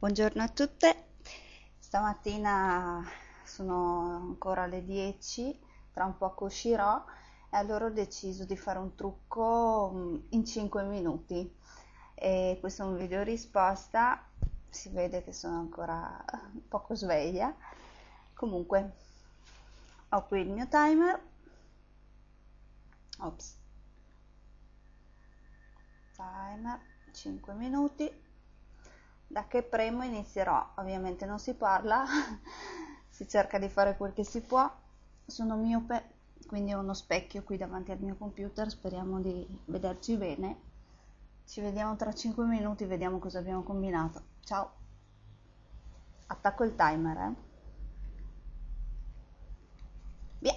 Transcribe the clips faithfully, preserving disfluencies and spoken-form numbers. Buongiorno a tutte, stamattina sono ancora le dieci, tra un poco uscirò e allora ho deciso di fare un trucco in cinque minuti e questo è un video risposta, si vede che sono ancora poco sveglia. Comunque ho qui il mio timer. Ops. Timer cinque minuti. Da che premo inizierò? Ovviamente non si parla, si cerca di fare quel che si può. Sono miope, quindi ho uno specchio qui davanti al mio computer, speriamo di vederci bene. Ci vediamo tra cinque minuti, vediamo cosa abbiamo combinato. Ciao! Attacco il timer, eh? Via!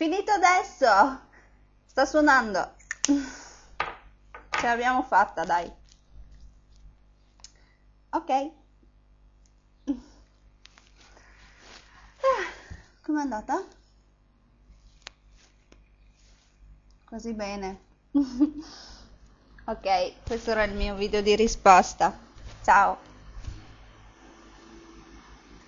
Finito adesso! Sta suonando. Ce l'abbiamo fatta, dai. Ok. Com'è andata? Così bene. Ok, questo era il mio video di risposta. Ciao.